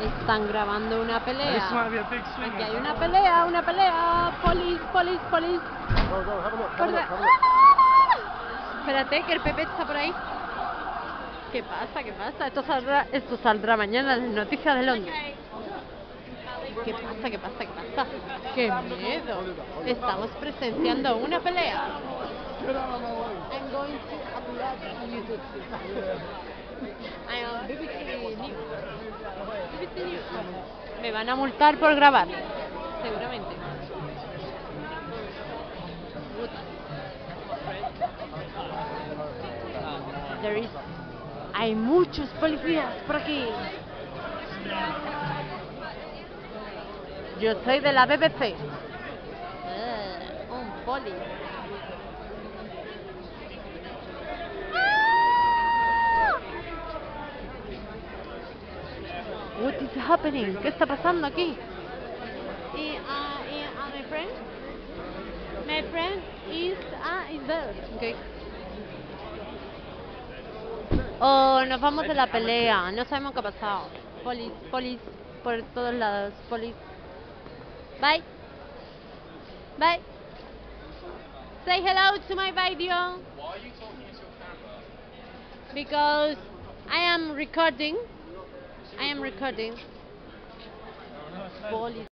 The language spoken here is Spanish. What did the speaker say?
Están grabando una pelea. Aquí hay una pelea, polis. Espérate, que el Pepe está por ahí. ¿Qué pasa? ¿Qué pasa? Esto saldrá mañana en las noticias de Londres. ¿Qué pasa? ¿Qué pasa? ¿Qué pasa? ¡Qué miedo! Estamos presenciando una pelea. I'm going to upload YouTube. I'm BBC News. Me van a multar por grabar, seguramente. Hay muchos policías por aquí. Yo soy de la BBC. Un poli. What is happening? ¿Qué está pasando aquí? My friend is there. Okay. Oh, nos vamos de la pelea. No sabemos qué ha pasado. Polis por todos lados. Polis. Bye. Say hello to my video. Why are you talking to your camera? Because I am recording. Polis.